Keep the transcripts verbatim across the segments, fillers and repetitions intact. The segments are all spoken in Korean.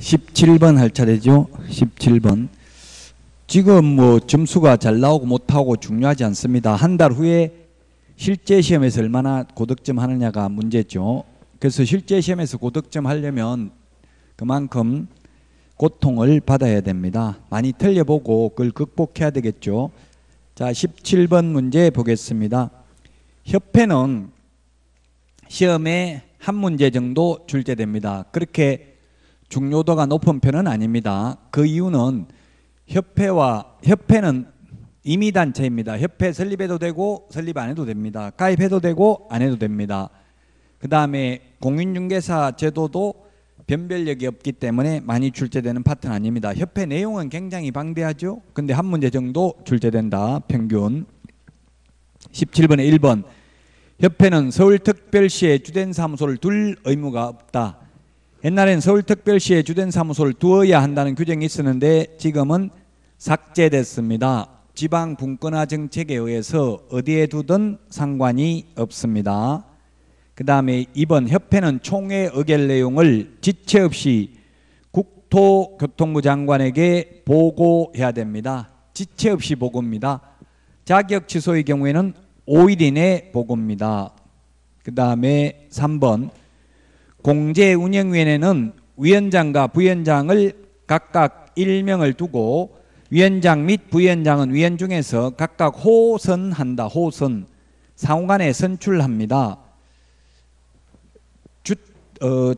십칠 번 할 차례죠. 십칠 번. 지금 뭐 점수가 잘 나오고 못하고 중요하지 않습니다. 한 달 후에 실제 시험에서 얼마나 고득점 하느냐가 문제죠. 그래서 실제 시험에서 고득점 하려면 그만큼 고통을 받아야 됩니다. 많이 틀려보고 그걸 극복해야 되겠죠. 자, 십칠 번 문제 보겠습니다. 협회는 시험에 한 문제 정도 출제됩니다. 그렇게 중요도가 높은 편은 아닙니다. 그 이유는 협회와 협회는 임의단체입니다. 협회 설립해도 되고 설립 안 해도 됩니다. 가입해도 되고 안 해도 됩니다. 그 다음에 공인중개사 제도도 변별력이 없기 때문에 많이 출제되는 파트는 아닙니다. 협회 내용은 굉장히 방대하죠. 근데 한 문제 정도 출제된다. 평균. 십칠 번에 일 번. 협회는 서울특별시에 주된 사무소를 둘 의무가 없다. 옛날엔 서울특별시에 주된 사무소를 두어야 한다는 규정이 있었는데 지금은 삭제됐습니다. 지방 분권화 정책에 의해서 어디에 두든 상관이 없습니다. 그 다음에 이 번. 협회는 총회 의결 내용을 지체 없이 국토교통부 장관에게 보고해야 됩니다. 지체 없이 보고입니다. 자격 취소의 경우에는 오 일 이내 보고입니다. 그 다음에 삼 번. 공제운영위원회는 위원장과 부위원장을 각각 일 명을 두고 위원장 및 부위원장은 위원 중에서 각각 호선한다. 호선. 상호간에 선출합니다. 주, 어,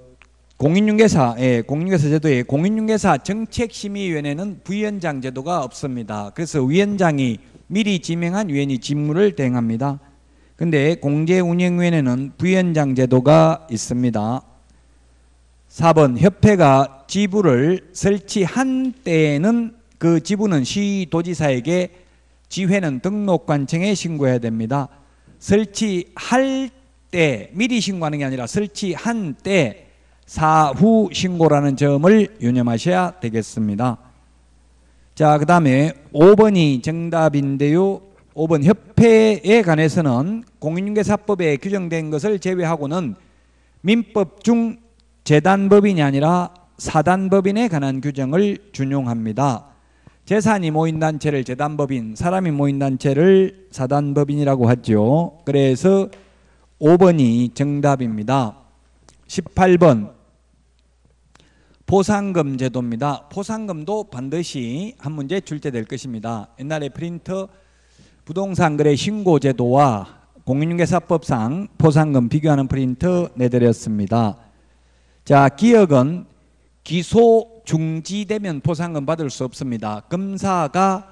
공인중개사, 예, 공인중개사 제도에 공인중개사 정책심의위원회는 부위원장 제도가 없습니다. 그래서 위원장이 미리 지명한 위원이 직무를 대행합니다. 근데 공제운영위원회는 부위원장 제도가 있습니다. 사 번. 협회가 지부를 설치한 때에는 그 지부는 시도지사에게 지회는 등록관청에 신고해야 됩니다. 설치할 때 미리 신고하는 게 아니라 설치한 때 사후 신고라는 점을 유념하셔야 되겠습니다. 자, 그 다음에 오 번이 정답인데요. 오 번. 협회에 관해서는 공인중개사법에 규정된 것을 제외하고는 민법 중 재단법인이 아니라 사단법인에 관한 규정을 준용합니다. 재산이 모인 단체를 재단법인, 사람이 모인 단체를 사단법인이라고 하죠. 그래서 오 번이 정답입니다. 십팔 번. 포상금 제도입니다. 포상금도 반드시 한 문제 출제될 것입니다. 옛날에 프린터 부동산 거래 신고 제도와 공인중개사법상 포상금 비교하는 프린터 내드렸습니다. 자, 기억은 기소 중지되면 포상금 받을 수 없습니다. 검사가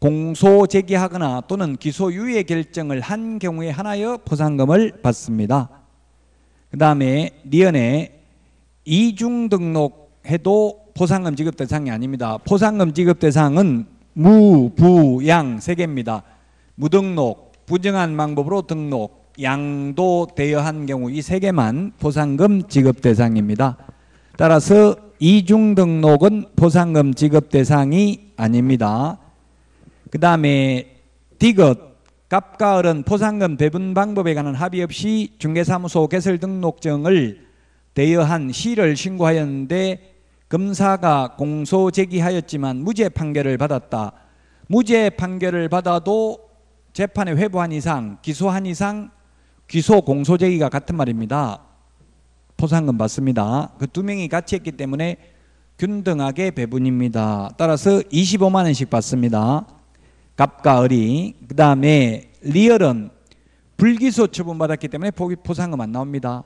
공소 제기하거나 또는 기소유예 결정을 한 경우에 하나여 포상금을 받습니다. 그 다음에 니은에 이중 등록해도 포상금 지급 대상이 아닙니다. 포상금 지급 대상은 무, 부, 양 세 개입니다. 무등록, 부정한 방법으로 등록, 양도 대여한 경우 이 세 개만 포상금 지급 대상입니다. 따라서 이중 등록은 포상금 지급 대상이 아닙니다. 그 다음에 디귿, 갑과 을은 포상금 배분 방법에 관한 합의 없이 중개사무소 개설 등록증을 대여한 시를 신고하였는데 검사가 공소 제기하였지만 무죄 판결을 받았다. 무죄 판결을 받아도 재판에 회부한 이상, 기소한 이상, 기소 공소 제기가 같은 말입니다. 포상금 받습니다. 그 두 명이 같이 했기 때문에 균등하게 배분입니다. 따라서 이십오만 원씩 받습니다. 갑과 을이. 그 다음에 리얼은 불기소 처분받았기 때문에 포상금 안 나옵니다.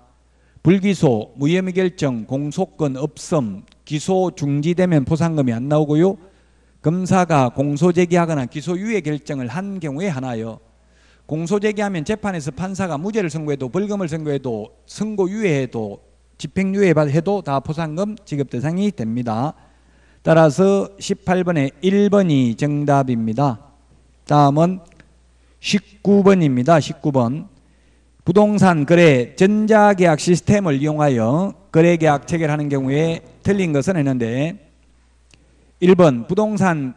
불기소, 무혐의 결정, 공소권 없음, 기소 중지되면 포상금이 안 나오고요. 검사가 공소 제기하거나 기소유예 결정을 한 경우에 하나요. 공소 제기하면 재판에서 판사가 무죄를 선고해도 벌금을 선고해도 선고유예해도 집행유예해도 다 포상금 지급 대상이 됩니다. 따라서 십팔 번에 일 번이 정답입니다. 다음은 십구 번입니다. 십구 번. 부동산 거래 전자계약 시스템을 이용하여 거래계약 체결하는 경우에 틀린 것은 했는데 일 번. 부동산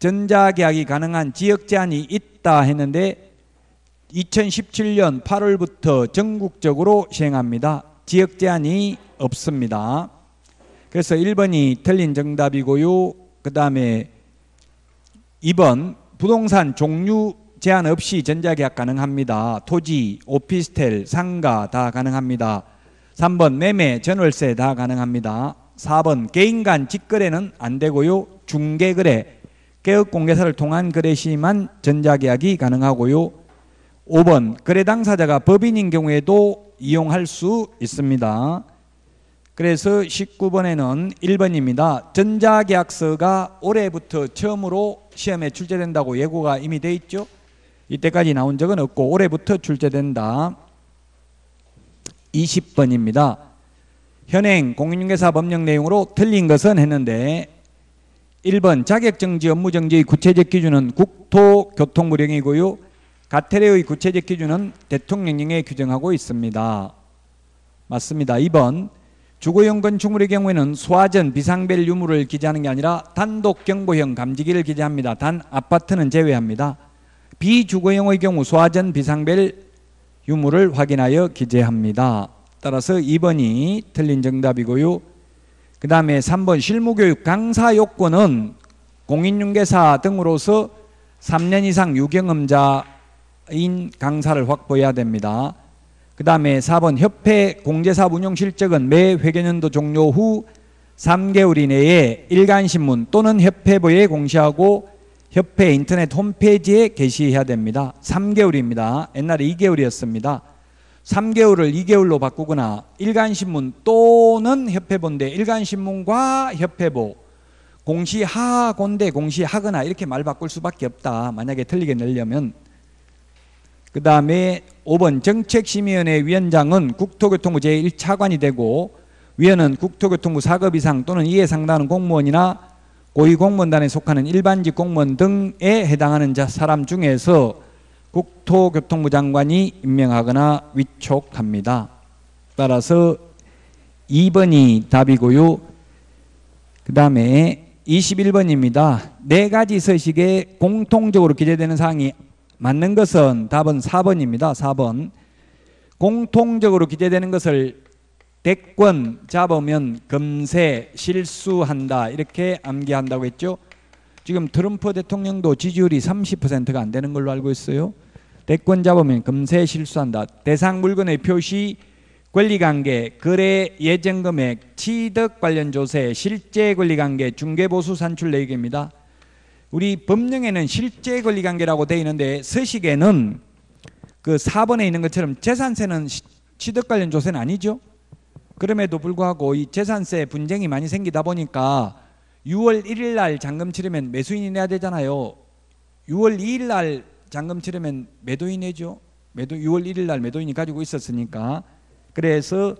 전자계약이 가능한 지역 제한이 있다 했는데 이천십칠 년 팔월부터 전국적으로 시행합니다. 지역 제한이 없습니다. 그 그래서 일 번이 틀린 정답이고요. 그 다음에 이 번 부동산 종류 제한 없이 전자계약 가능합니다. 토지, 오피스텔, 상가 다 가능합니다. 삼 번 매매, 전월세 다 가능합니다. 사 번 개인 간 직거래는 안 되고요. 중개거래, 개업공개사를 통한 거래 시만 전자계약이 가능하고요. 오 번 거래 당사자가 법인인 경우에도 이용할 수 있습니다. 그래서 십구 번에는 일 번입니다. 전자계약서가 올해부터 처음으로 시험에 출제된다고 예고가 이미 돼 있죠. 이때까지 나온 적은 없고 올해부터 출제된다. 이십 번입니다. 현행 공인중개사 법령 내용으로 틀린 것은 했는데 일 번 자격정지 업무정지의 구체적 기준은 국토교통부령이고요. 과태료의 구체적 기준은 대통령령에 규정하고 있습니다. 맞습니다. 이 번 주거용 건축물의 경우에는 소화전, 비상벨 유무를 기재하는 게 아니라 단독 경보형 감지기를 기재합니다. 단 아파트는 제외합니다. 비주거용의 경우 소화전, 비상벨 유무를 확인하여 기재합니다. 따라서 이 번이 틀린 정답이고요. 그 다음에 삼 번 실무교육 강사 요건은 공인중개사 등으로서 삼 년 이상 유경험자인 강사를 확보해야 됩니다. 그 다음에 사 번 협회 공제사업 운영 실적은 매 회계연도 종료 후 삼 개월 이내에 일간신문 또는 협회부에 공시하고 협회 인터넷 홈페이지에 게시해야 됩니다. 삼 개월입니다. 옛날에 이 개월이었습니다. 삼 개월을 이 개월로 바꾸거나 일간신문 또는 협회본데 일간신문과 협회보 공시하건대 공시하거나 이렇게 말 바꿀 수밖에 없다. 만약에 틀리게 내려면. 그 다음에 오 번 정책심의위원회 위원장은 국토교통부 제일 차관이 되고 위원은 국토교통부 사급 이상 또는 이에 상당하는 공무원이나 고위공무원단에 속하는 일반직 공무원 등에 해당하는 사람 중에서 국토교통부 장관이 임명하거나 위촉합니다. 따라서 이 번이 답이고요. 그 다음에 이십일 번입니다. 네 가지 서식에 공통적으로 기재되는 사항이 맞는 것은 답은 사 번입니다. 사 번 공통적으로 기재되는 것을 대권 잡으면 금세 실수한다 이렇게 암기한다고 했죠. 지금 트럼프 대통령도 지지율이 삼십 퍼센트가 안 되는 걸로 알고 있어요. 대권 잡으면 금세 실수한다. 대상 물건의 표시, 권리관계, 거래 예정금액, 취득 관련 조세, 실제 권리관계, 중개보수 산출 내역입니다. 우리 법령에는 실제 권리관계라고 되어 있는데 서식에는 그 사 번에 있는 것처럼 재산세는 취득 관련 조세는 아니죠. 그럼에도 불구하고 이 재산세 분쟁이 많이 생기다 보니까 유월 일 일 날 잔금 치르면 매수인이 내야 되잖아요. 유월 이 일 날 잔금 치르면 매도인 내죠. 매도 유월 일 일 날 매도인이 가지고 있었으니까. 그래서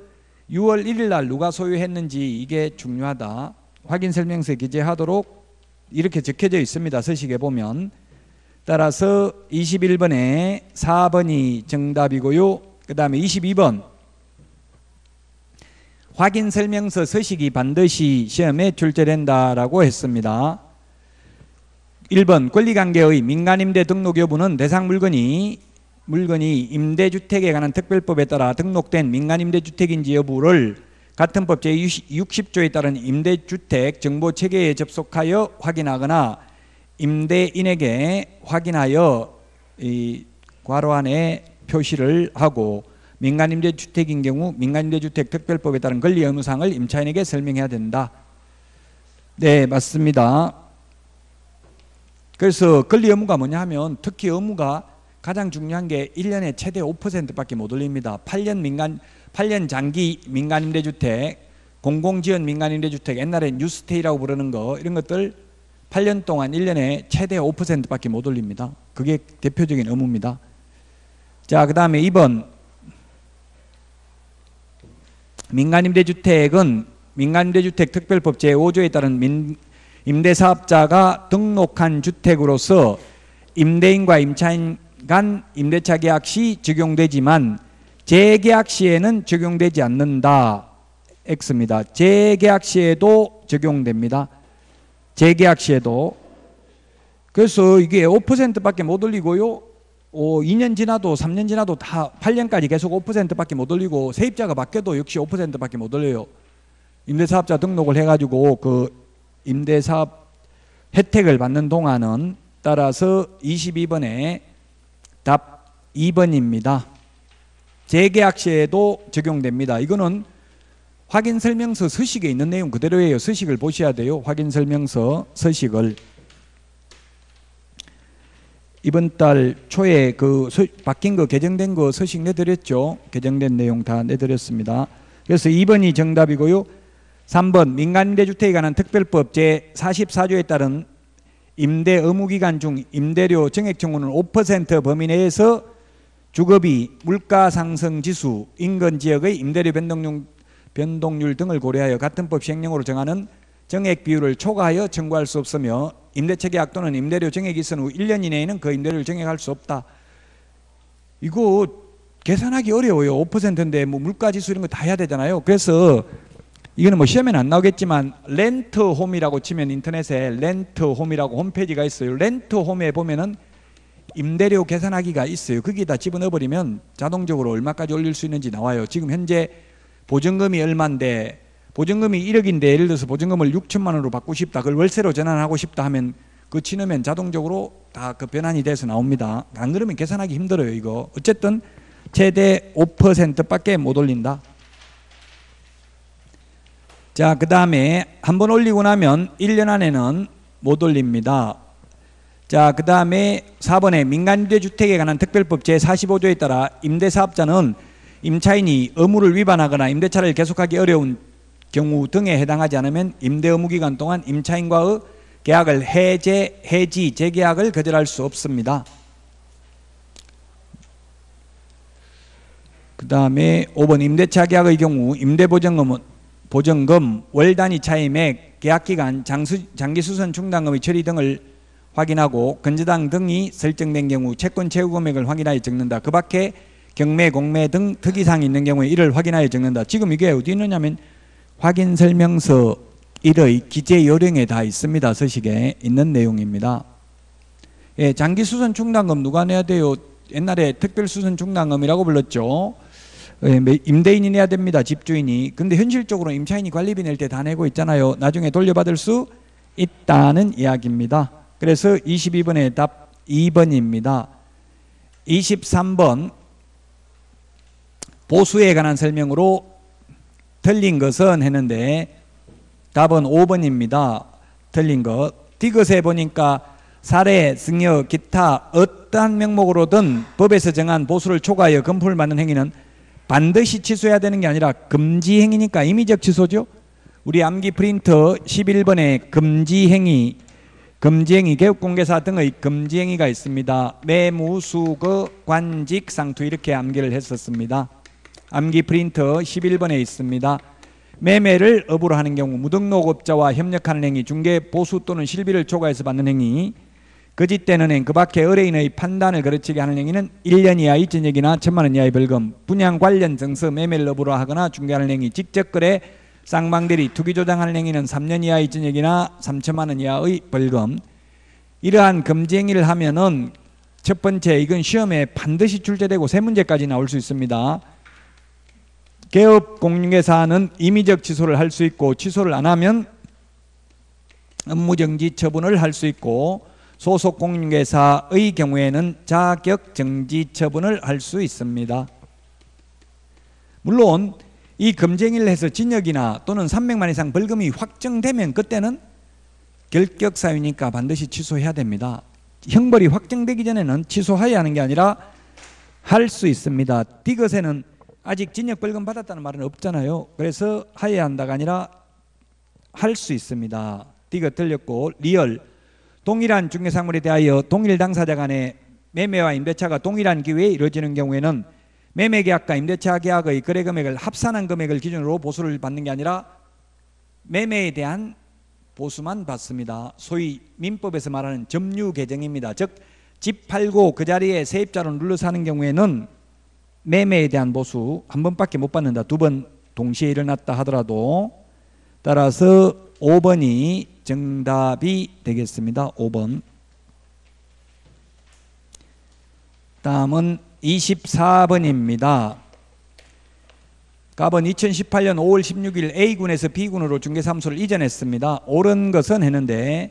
유월 일 일 날 누가 소유했는지 이게 중요하다. 확인 설명서에 기재하도록 이렇게 적혀져 있습니다. 서식에 보면. 따라서 이십일 번에 사 번이 정답이고요. 그 다음에 이십이 번 확인 설명서 서식이 반드시 시험에 출제된다라고 했습니다. 일 번 권리관계의 민간임대 등록 여부는 대상 물건이 물건이 임대주택에 관한 특별법에 따라 등록된 민간임대주택인지 여부를 같은 법 제육십 조에 따른 임대주택 정보체계에 접속하여 확인하거나 임대인에게 확인하여 이 괄호 안에 표시를 하고 민간임대주택인 경우 민간임대주택 특별법에 따른 권리 의무사항을 임차인에게 설명해야 된다. 네, 맞습니다. 그래서 권리 의무가 뭐냐 하면 특히 의무가 가장 중요한 게 일 년에 최대 오 퍼센트밖에 못 올립니다. 팔 년 민간 팔 년 장기 민간임대주택, 공공지원 민간임대주택, 옛날에 뉴스테이라고 부르는 거 이런 것들 팔 년 동안 일 년에 최대 오 퍼센트밖에 못 올립니다. 그게 대표적인 의무입니다. 자, 그 다음에 이 번 민간임대주택은 민간임대주택 특별법 제오 조에 따른 민, 임대사업자가 등록한 주택으로서 임대인과 임차인 간 임대차 계약 시 적용되지만 재계약 시에는 적용되지 않는다. X입니다. 재계약 시에도 적용됩니다. 재계약 시에도. 그래서 이게 오 퍼센트밖에 못 올리고요. 오, 이 년 지나도 삼 년 지나도 다 팔 년까지 계속 오 퍼센트밖에 못 올리고 세입자가 바뀌어도 역시 오 퍼센트밖에 못 올려요. 임대사업자 등록을 해가지고 그 임대사업 혜택을 받는 동안은 따라서 이십이 번에 답 이 번입니다. 재계약 시에도 적용됩니다. 이거는 확인설명서 서식에 있는 내용 그대로예요. 서식을 보셔야 돼요. 확인설명서 서식을 이번 달 초에 그 서, 바뀐 거 개정된 거 서식 내드렸죠. 개정된 내용 다 내드렸습니다. 그래서 이 번이 정답이고요. 삼 번 민간임대주택에 관한 특별법 제사십사 조에 따른 임대 의무기간 중 임대료 정액청구는 오 퍼센트 범위 내에서 주거비, 물가상승지수, 인근지역의 임대료 변동률, 변동률 등을 고려하여 같은 법 시행령으로 정하는 정액 비율을 초과하여 청구할 수 없으며 임대체계약 또는 임대료 정액이 있은 후 일 년 이내에는 그 임대료를 정액할 수 없다. 이거 계산하기 어려워요. 오 퍼센트인데 뭐 물가지수 이런 거 다 해야 되잖아요. 그래서 이거는 뭐 시험에는 안 나오겠지만 렌트홈이라고 치면 인터넷에 렌트홈이라고 홈페이지가 있어요. 렌트홈에 보면은 임대료 계산하기가 있어요. 거기다 집어넣어버리면 자동적으로 얼마까지 올릴 수 있는지 나와요. 지금 현재 보증금이 얼마인데 보증금이 일억인데 예를 들어서 보증금을 육천만 원으로 받고 싶다. 그걸 월세로 전환하고 싶다 하면 그 치누면 자동적으로 다 그 변환이 돼서 나옵니다. 안 그러면 계산하기 힘들어요. 이거 어쨌든 최대 오 퍼센트밖에 못 올린다. 자, 그 다음에 한번 올리고 나면 일 년 안에는 못 올립니다. 자, 그 다음에 사 번에 민간임대주택에 관한 특별법 제사십오 조에 따라 임대사업자는 임차인이 의무를 위반하거나 임대차를 계속하기 어려운 경우 등에 해당하지 않으면 임대 의무기간 동안 임차인과의 계약을 해제, 해지, 재계약을 거절할 수 없습니다. 그 다음에 오 번 임대차 계약의 경우 임대보증금은 보증금, 월단위 차임액, 계약기간, 장기수선 충당금의 처리 등을 확인하고 근저당 등이 설정된 경우 채권 채우금액을 확인하여 적는다. 그 밖에 경매, 공매 등 특이사항이 있는 경우에 이를 확인하여 적는다. 지금 이게 어디 있느냐면 확인설명서 일의 기재요령에 다 있습니다. 서식에 있는 내용입니다. 예, 장기수선 충당금 누가 내야 돼요? 옛날에 특별수선 충당금이라고 불렀죠. 예, 임대인이 내야 됩니다. 집주인이. 근데 현실적으로 임차인이 관리비 낼 때 다 내고 있잖아요. 나중에 돌려받을 수 있다는 이야기입니다. 그래서 이십이 번의 답 이 번입니다. 이십삼 번 보수에 관한 설명으로 틀린 것은 했는데 답은 오 번입니다. 틀린 것. 디귿에 보니까 사례, 승여, 기타 어떠한 명목으로든 법에서 정한 보수를 초과하여 금품을 받는 행위는 반드시 취소해야 되는 게 아니라 금지 행위니까 임의적 취소죠. 우리 암기 프린터 십일 번에 금지 행위, 금지 행위, 개업공개사 등의 금지 행위가 있습니다. 매무, 수거, 관직, 상투 이렇게 암기를 했었습니다. 암기 프린터 십일 번에 있습니다. 매매를 업으로 하는 경우 무등록업자와 협력하는 행위, 중개 보수 또는 실비를 초과해서 받는 행위, 거짓되는 행, 그 밖에 의뢰인의 판단을 거르치게 하는 행위는 일 년 이하의 전역이나 천만 원 이하의 벌금, 분양 관련 증서, 매매를 업으로 하거나 중개하는 행위, 직접 거래, 쌍방대리, 투기 조장하는 행위는 삼 년 이하의 전역이나 삼천만 원 이하의 벌금. 이러한 금지 행위를 하면은 첫 번째, 이건 시험에 반드시 출제되고 세 문제까지 나올 수 있습니다. 개업 공인중개사는 임의적 취소를 할 수 있고 취소를 안 하면 업무정지 처분을 할 수 있고 소속 공인중개사의 경우에는 자격정지 처분을 할 수 있습니다. 물론 이 금쟁이를 해서 징역이나 또는 삼백만 이상 벌금이 확정되면 그때는 결격사유니까 반드시 취소해야 됩니다. 형벌이 확정되기 전에는 취소해야 하는 게 아니라 할 수 있습니다. 디귿에는 아직 징역 벌금 받았다는 말은 없잖아요. 그래서 하야 한다가 아니라 할 수 있습니다. 디귿 틀렸고 리얼 동일한 중개사물에 대하여 동일 당사자 간의 매매와 임대차가 동일한 기회에 이루어지는 경우에는 매매계약과 임대차계약의 거래금액을 합산한 금액을 기준으로 보수를 받는 게 아니라 매매에 대한 보수만 받습니다. 소위 민법에서 말하는 점유계정입니다. 즉 집 팔고 그 자리에 세입자로 눌러서 하는 경우에는 매매에 대한 보수 한 번밖에 못 받는다. 두 번 동시에 일어났다 하더라도. 따라서 오 번이 정답이 되겠습니다. 오 번. 다음은 이십사 번입니다. 갑은 이천십팔년 오월 십육일 에이군에서 비군으로 중개사무소를 이전했습니다. 옳은 것은 했는데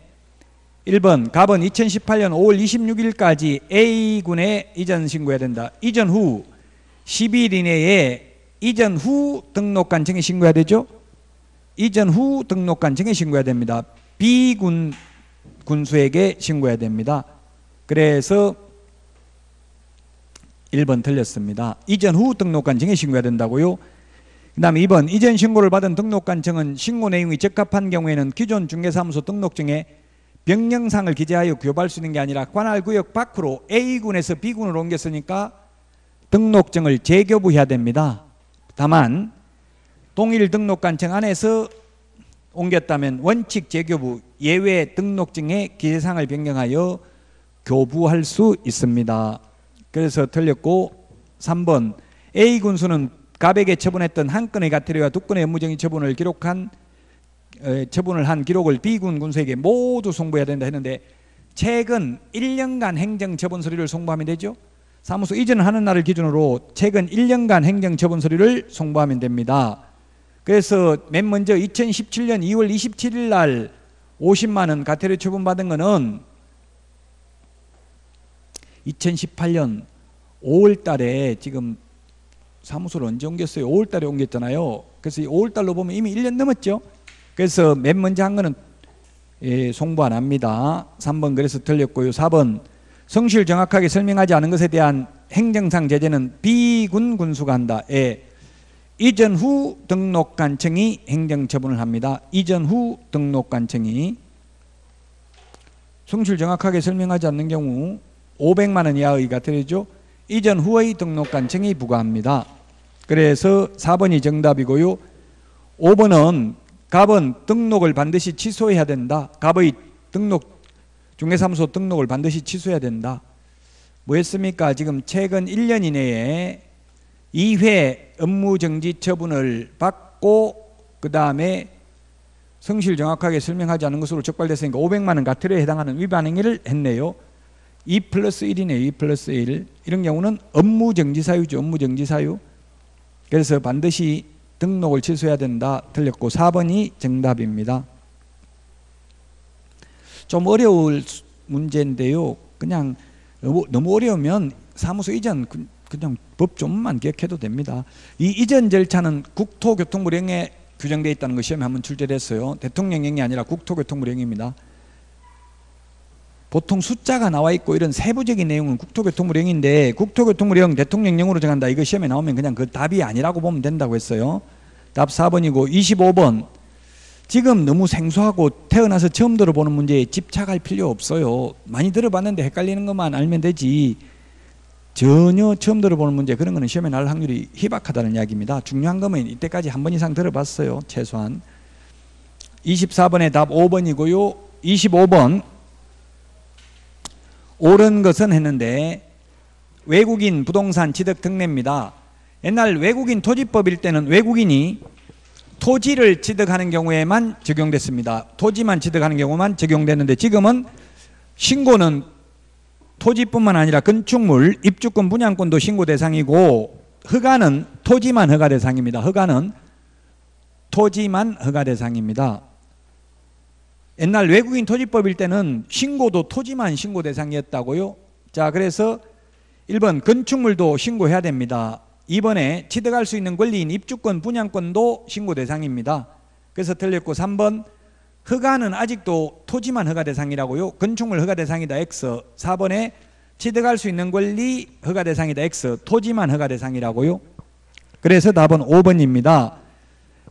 일 번 갑은 이천십팔년 오월 이십육일까지 에이군에 이전 신고해야 된다. 이전 후 십이일 이내에 이전 후 등록한 증에 신고해야 되죠. 이전 후 등록한 증에 신고해야 됩니다. B군 군수에게 신고해야 됩니다. 그래서 일 번 틀렸습니다. 이전 후 등록한 증에 신고해야 된다고요. 그 다음에 이 번 이전 신고를 받은 등록한 증은 신고 내용이 적합한 경우에는 기존 중개사무소 등록증에 병영상을 기재하여 교부할 수 있는 게 아니라 관할구역 밖으로 A군에서 B군으로 옮겼으니까 등록증을 재교부해야 됩니다. 다만 동일 등록관청 안에서 옮겼다면 원칙 재교부 예외 등록증의 기재상을 변경하여 교부할 수 있습니다. 그래서 틀렸고 삼 번 A군수는 갑에게 처분했던 한 건의 과태료와 두 건의 업무정지 처분을 기록한 에, 처분을 한 기록을 B군 군수에게 모두 송부해야 된다 했는데 최근 일 년간 행정처분 서류를 송부하면 되죠. 사무소 이전하는 날을 기준으로 최근 일 년간 행정처분 서류를 송부하면 됩니다. 그래서 맨 먼저 이천십칠년 이월 이십칠일 날 오십만 원 과태료 처분받은 거는 이천십팔년 오월 달에 지금 사무소를 언제 옮겼어요? 오월 달에 옮겼잖아요. 그래서 오월 달로 보면 이미 일 년 넘었죠. 그래서 맨 먼저 한 거는 예, 송부 안 합니다. 삼 번 그래서 틀렸고요. 사 번 성실 정확하게 설명하지 않은 것에 대한 행정상 제재는 B군 군수가 한다. 예. 이전 후 등록관청이 행정처분을 합니다. 이전 후 등록관청이 성실 정확하게 설명하지 않는 경우 오백만 원 이하의 과태료죠. 이전 후의 등록관청이 부과합니다. 그래서 사 번이 정답이고요. 오 번은 갑은 등록을 반드시 취소해야 된다. 갑의 등록 중개사무소 등록을 반드시 취소해야 된다. 뭐 했습니까? 지금 최근 일 년 이내에 이 회 업무정지 처분을 받고 그 다음에 성실 정확하게 설명하지 않은 것으로 적발됐으니까 오백만 원 과태료에 해당하는 위반 행위를 했네요. 이 플러스 일이네요. 이 플러스 일. 이런 경우는 업무정지 사유죠. 업무정지 사유. 그래서 반드시 등록을 취소해야 된다. 틀렸고 사 번이 정답입니다. 좀 어려울 문제인데요. 그냥 너무 어려우면 사무소 이전 그냥 법 좀만 기억해도 됩니다. 이 이전 절차는 국토교통부령에 규정되어 있다는 것이 시험에 한번 출제됐어요. 대통령령이 아니라 국토교통부령입니다. 보통 숫자가 나와 있고 이런 세부적인 내용은 국토교통부령인데 국토교통부령 대통령령으로 정한다. 이거 시험에 나오면 그냥 그 답이 아니라고 보면 된다고 했어요. 답 사 번이고 이십오 번. 지금 너무 생소하고 태어나서 처음 들어보는 문제에 집착할 필요 없어요. 많이 들어봤는데 헷갈리는 것만 알면 되지. 전혀 처음 들어보는 문제 그런 거는 시험에 나올 확률이 희박하다는 이야기입니다. 중요한 거면 이때까지 한 번 이상 들어봤어요. 최소한. 이십사 번의 답 오 번이고요. 이십오 번. 옳은 것은 했는데 외국인 부동산 취득 특례입니다. 옛날 외국인 토지법일 때는 외국인이 토지를 취득하는 경우에만 적용됐습니다. 토지만 취득하는 경우만 적용됐는데 지금은 신고는 토지뿐만 아니라 건축물, 입주권, 분양권도 신고 대상이고 허가는 토지만 허가 대상입니다. 허가는 토지만 허가 대상입니다. 옛날 외국인 토지법일 때는 신고도 토지만 신고 대상이었다고요. 자, 그래서 일 번 건축물도 신고해야 됩니다. 이 번에 취득할 수 있는 권리인 입주권, 분양권도 신고 대상입니다. 그래서 틀렸고 삼 번 허가는 아직도 토지만 허가 대상이라고요. 건축물 허가 대상이다 X. 사 번에 취득할 수 있는 권리 허가 대상이다 X. 토지만 허가 대상이라고요. 그래서 답은 오 번입니다.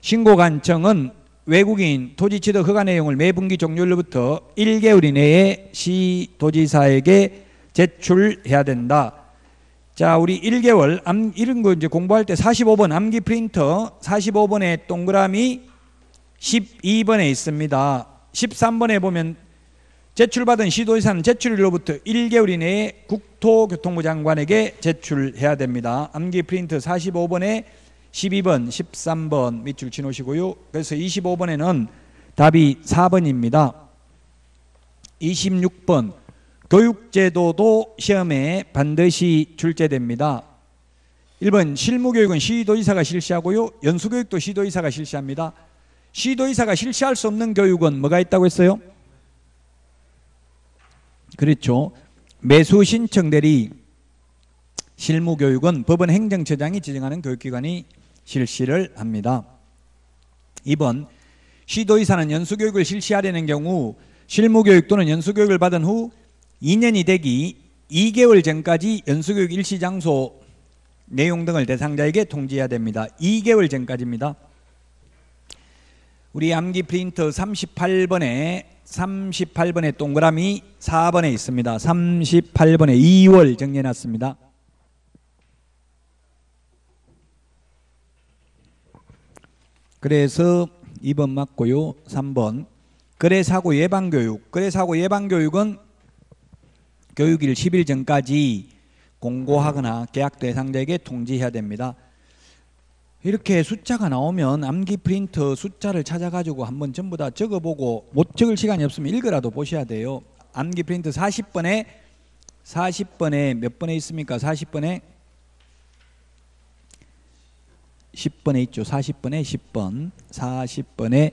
신고관청은 외국인 토지취득 허가 내용을 매 분기 종료일로부터 일 개월 이내에 시도지사에게 제출해야 된다. 자, 우리 일 개월 암, 이런 거 이제 공부할 때 사십오 번 암기 프린터 사십오 번에 동그라미 십이 번에 있습니다. 십삼 번에 보면 제출받은 시도지사는 제출일로부터 일 개월 이내에 국토교통부 장관에게 제출해야 됩니다. 암기 프린터 사십오 번에 십이 번, 십삼 번 밑줄 지놓으시고요. 그래서 이십오 번에는 답이 사 번입니다. 이십육 번 교육제도도 시험에 반드시 출제됩니다. 일 번 실무교육은 시도지사가 실시하고요. 연수교육도 시도지사가 실시합니다. 시도지사가 실시할 수 없는 교육은 뭐가 있다고 했어요? 그렇죠. 매수신청대리 실무교육은 법원 행정처장이 지정하는 교육기관이 실시를 합니다. 이 번 시도지사는 연수교육을 실시하려는 경우 실무교육 또는 연수교육을 받은 후 이 년이 되기 이 개월 전까지 연수교육 일시장소 내용 등을 대상자에게 통지해야 됩니다. 이 개월 전까지입니다. 우리 암기 프린트 삼십팔 번에 삼십팔 번에 동그라미 사 번에 있습니다. 삼십팔 번에 이월 정리해놨습니다. 그래서 이 번 맞고요. 삼 번 거래사고 예방교육. 거래사고 예방교육은 교육일 십 일 전까지 공고하거나 계약 대상자에게 통지해야 됩니다. 이렇게 숫자가 나오면 암기 프린트 숫자를 찾아가지고 한번 전부 다 적어보고 못 적을 시간이 없으면 읽으라도 보셔야 돼요. 암기 프린트 사십 번에 사십 번에 몇 번에 있습니까? 사십 번에 십 번에 있죠. 사십 번에 십 번 사십 번에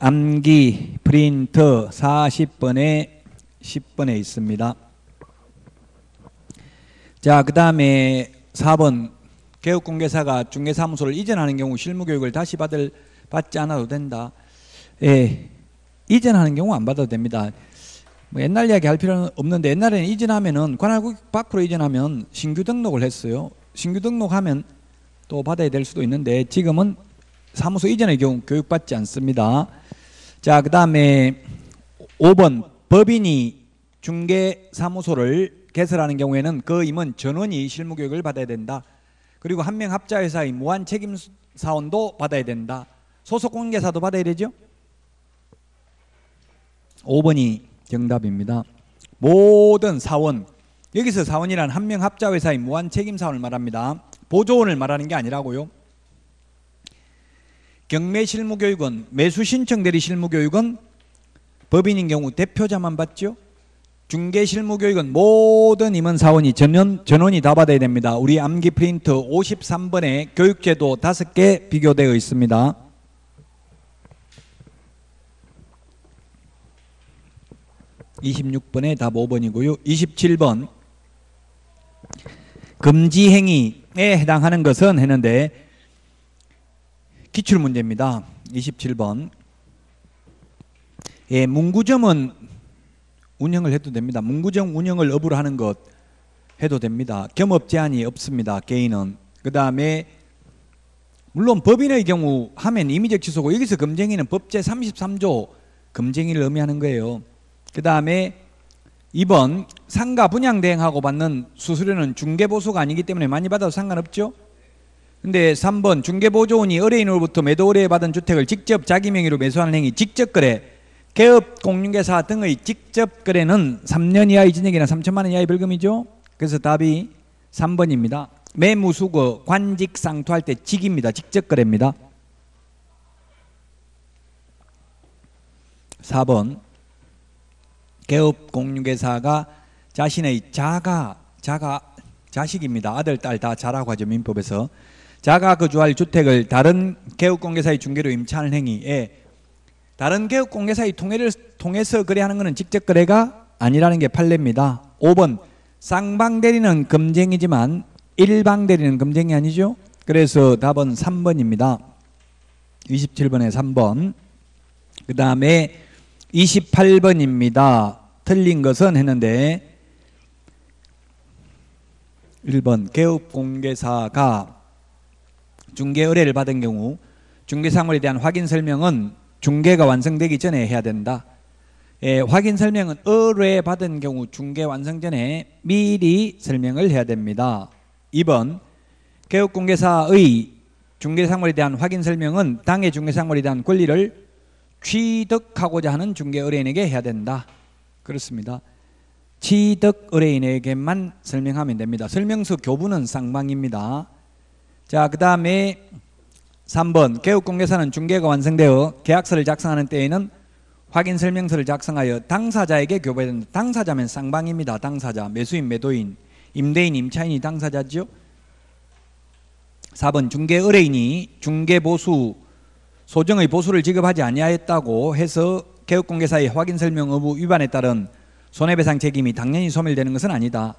암기 프린트 사십 번에 십 번에 있습니다. 자, 그 다음에 사 번 개업공개사가 중개사무소를 이전하는 경우 실무교육을 다시 받을, 받지 않아도 된다. 예, 이전하는 경우 안 받아도 됩니다. 뭐 옛날 이야기 할 필요는 없는데 옛날에는 이전하면은 관할구역 밖으로 이전하면 신규 등록을 했어요. 신규 등록하면 또 받아야 될 수도 있는데 지금은 사무소 이전의 경우 교육받지 않습니다. 자, 그 다음에 오 번 법인이 중개사무소를 개설하는 경우에는 그 임원 전원이 실무교육을 받아야 된다. 그리고 한 명 합자회사의 무한책임사원도 받아야 된다. 소속공개사도 받아야 되죠. 오 번이 정답입니다. 모든 사원, 여기서 사원이란 한 명 합자회사의 무한책임사원을 말합니다. 보조원을 말하는 게 아니라고요. 경매실무교육은 매수신청대리 실무교육은 법인인 경우 대표자만 받죠. 중개실무교육은 모든 임원사원이 전원, 전원이 다 받아야 됩니다. 우리 암기 프린트 오십삼 번에 교육제도 다섯 개 비교되어 있습니다. 이십육 번에 답 오 번이고요. 이십칠 번 금지행위에 해당하는 것은 했는데 기출문제입니다. 이십칠 번 예, 문구점은 운영을 해도 됩니다. 문구점 운영을 업으로 하는 것 해도 됩니다. 겸업 제한이 없습니다. 개인은. 그 다음에 물론 법인의 경우 하면 임의적 취소고 여기서 금쟁이는 법제 삼십삼 조 금쟁이를 의미하는 거예요. 그 다음에 이 번 상가 분양 대행하고 받는 수수료는 중개보수가 아니기 때문에 많이 받아도 상관없죠. 근데 삼 번 중개보조원이 의뢰인으로부터 매도 의뢰에 받은 주택을 직접 자기 명의로 매수하는 행위 직접 거래 개업 공인중개사 등의 직접 거래는 삼 년 이하의 징역이나 삼천만 원 이하의 벌금이죠. 그래서 답이 삼 번입니다. 매무수거 관직 상투할 때 직입니다. 직접 거래입니다. 사 번 개업 공인중개사가 자신의 자가 자가 자식입니다. 아들 딸 다 자라고 하죠. 민법에서 자가 거주할 주택을 다른 개업 공인중개사의 중개로 임차하는 행위에 다른 개업공개사의 통해를 통해서 거래하는 것은 직접 거래가 아니라는 게 판례입니다. 오 번 쌍방대리는 금쟁이지만 일방대리는 금쟁이 아니죠. 그래서 답은 삼 번입니다. 이십칠 번에 삼 번 그 다음에 이십팔 번입니다. 틀린 것은 했는데 일 번 개업공개사가 중개 의뢰를 받은 경우 중개사물에 대한 확인 설명은 중개가 완성되기 전에 해야 된다. 예, 확인 설명은 의뢰 받은 경우 중개 완성 전에 미리 설명을 해야 됩니다. 이 번 개업공개사의 중개상물에 대한 확인 설명은 당해 중개상물에 대한 권리를 취득하고자 하는 중개 의뢰인에게 해야 된다. 그렇습니다. 취득 의뢰인에게만 설명하면 됩니다. 설명서 교부는 쌍방입니다. 자, 그 다음에 삼 번 개업공개사는 중개가 완성되어 계약서를 작성하는 때에는 확인설명서를 작성하여 당사자에게 교부해야 된다. 당사자면 쌍방입니다. 당사자 매수인 매도인 임대인 임차인이 당사자죠. 사 번 중개의뢰인이 중개보수 소정의 보수를 지급하지 아니하였다고 해서 개업공개사의 확인설명 의무 위반에 따른 손해배상 책임이 당연히 소멸되는 것은 아니다.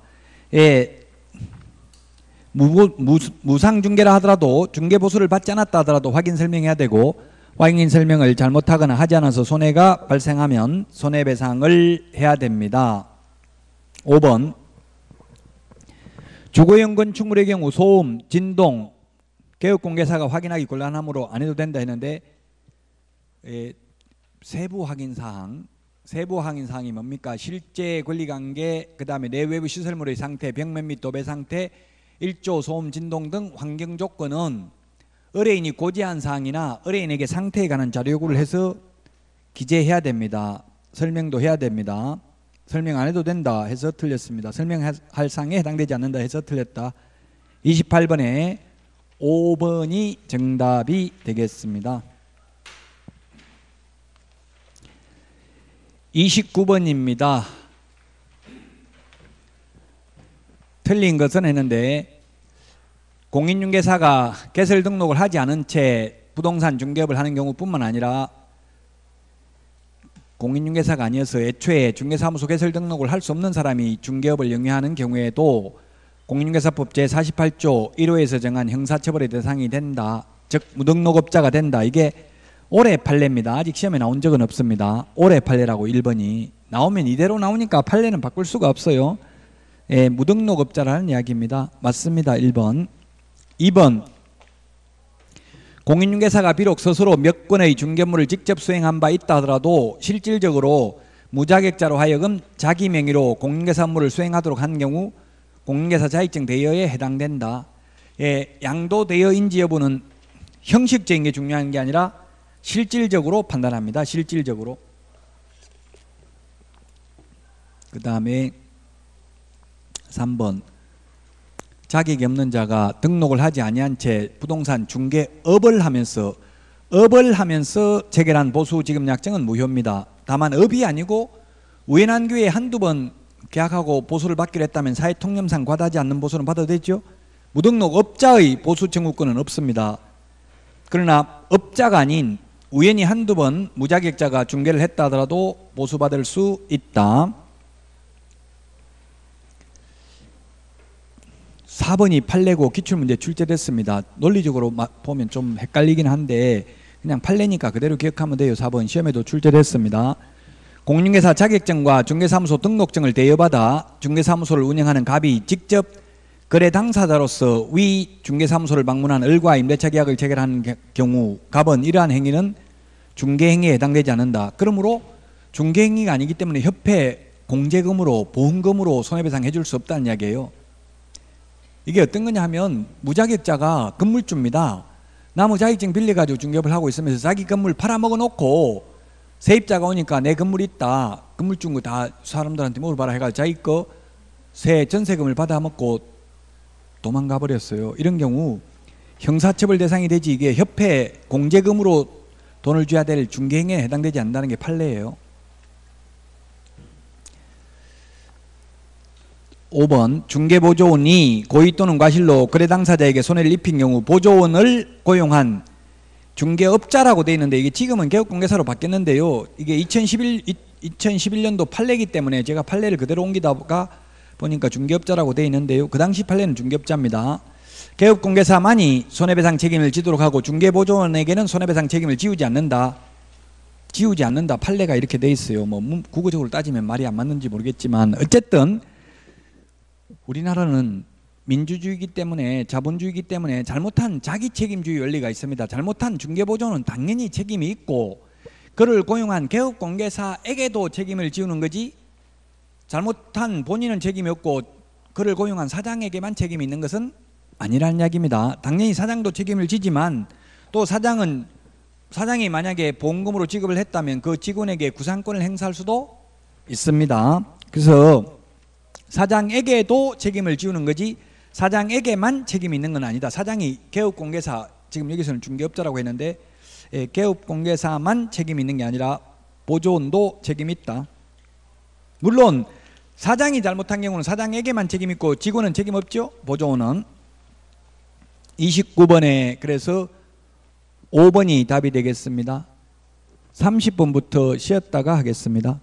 예, 무, 무, 무상중개라 하더라도 중개보수를 받지 않았다 하더라도 확인설명해야 되고 확인설명을 잘못하거나 하지 않아서 손해가 발생하면 손해배상을 해야 됩니다. 오 번 주거용건축물의 경우 소음, 진동, 개업공개사가 확인하기 곤란하므로 안 해도 된다 했는데 예, 세부 확인사항, 세부 확인사항이 뭡니까? 실제 권리관계, 그 다음에 내외부 시설물의 상태, 벽면 및 도배 상태, 일조, 소음, 진동 등 환경조건은 의뢰인이 고지한 사항이나 의뢰인에게 상태에 관한 자료 요구를 해서 기재해야 됩니다. 설명도 해야 됩니다. 설명 안 해도 된다 해서 틀렸습니다. 설명할 사항에 해당되지 않는다 해서 틀렸다. 이십팔 번에 오 번이 정답이 되겠습니다. 이십구 번입니다. 틀린 것은 했는데 공인중개사가 개설 등록을 하지 않은 채 부동산 중개업을 하는 경우뿐만 아니라 공인중개사가 아니어서 애초에 중개사무소 개설 등록을 할 수 없는 사람이 중개업을 영위하는 경우에도 공인중개사법 제사십팔조 일호에서 정한 형사처벌의 대상이 된다. 즉 무등록업자가 된다. 이게 올해 판례입니다. 아직 시험에 나온 적은 없습니다. 올해 판례라고 일 번이. 나오면 이대로 나오니까 판례는 바꿀 수가 없어요. 예, 무등록업자라는 이야기입니다. 맞습니다. 일 번. 이 번. 공인중개사가 비록 스스로 몇 건의 중개물을 직접 수행한 바 있다 하더라도 실질적으로 무자격자로 하여금 자기 명의로 공인중개사 업무를 수행하도록 한 경우 공인중개사 자격증 대여에 해당된다. 예, 양도 대여인지 여부는 형식적인 게 중요한 게 아니라 실질적으로 판단합니다. 실질적으로. 그 다음에 삼 번. 자격이 없는 자가 등록을 하지 아니한 채 부동산 중개업을 하면서 업을 하면서 체결한 보수지급약정은 무효입니다. 다만 업이 아니고 우연한 기회에 한두 번 계약하고 보수를 받기로 했다면 사회통념상 과다하지 않는 보수는 받아도 되죠. 무등록업자의 보수청구권은 없습니다. 그러나 업자가 아닌 우연히 한두 번 무자격자가 중개를 했다 하더라도 보수받을 수 있다. 사 번이 판례고 기출문제 출제됐습니다. 논리적으로 보면 좀 헷갈리긴 한데 그냥 판례니까 그대로 기억하면 돼요. 사 번 시험에도 출제됐습니다. 공인중개사 자격증과 중개사무소 등록증을 대여받아 중개사무소를 운영하는 갑이 직접 거래 당사자로서 위 중개사무소를 방문한 을과 임대차 계약을 체결하는 경우 갑은 이러한 행위는 중개행위에 해당되지 않는다. 그러므로 중개행위가 아니기 때문에 협회 공제금으로 보험금으로 손해배상해 줄 수 없다는 이야기예요. 이게 어떤 거냐 하면 무자격자가 건물주입니다. 나무 자격증 빌려가지고 중개업을 하고 있으면서 자기 건물 팔아먹어 놓고 세입자가 오니까 내 건물 있다. 건물주인 거 다 사람들한테 물어봐라 해가지고 자기 거 세 전세금을 받아먹고 도망가 버렸어요. 이런 경우 형사처벌 대상이 되지 이게 협회 공제금으로 돈을 줘야 될 중개행위에 해당되지 않는다는 게 판례예요. 오 번 중개보조원이 고의 또는 과실로 거래 당사자에게 손해를 입힌 경우 보조원을 고용한 중개업자라고 되어 있는데 이게 지금은 개업공개사로 바뀌었는데요. 이게 이천십일, 이천십일 년도 판례이기 때문에 제가 판례를 그대로 옮기다가 보니까 중개업자라고 되어 있는데요. 그 당시 판례는 중개업자입니다. 개업공개사만이 손해배상 책임을 지도록 하고 중개보조원에게는 손해배상 책임을 지우지 않는다. 지우지 않는다. 판례가 이렇게 되어 있어요. 뭐 국어적으로 따지면 말이 안 맞는지 모르겠지만 어쨌든 우리나라는 민주주의이기 때문에 자본주의이기 때문에 잘못한 자기 책임주의 원리가 있습니다. 잘못한 중개보조는 당연히 책임이 있고 그를 고용한 개업공개사에게도 책임을 지우는 거지 잘못한 본인은 책임이 없고 그를 고용한 사장에게만 책임이 있는 것은 아니라는 이야기입니다. 당연히 사장도 책임을 지지만 또 사장은 사장이 만약에 보험금으로 지급을 했다면 그 직원에게 구상권을 행사할 수도 있습니다. 그래서 사장에게도 책임을 지우는 거지 사장에게만 책임이 있는 건 아니다. 사장이 개업공개사 지금 여기서는 중개업자라고 했는데 예, 개업공개사만 책임이 있는 게 아니라 보조원도 책임이 있다. 물론 사장이 잘못한 경우는 사장에게만 책임이 있고 직원은 책임 없죠. 보조원은. 이십구 번에 그래서 오 번이 답이 되겠습니다. 삼십 분부터 쉬었다가 하겠습니다.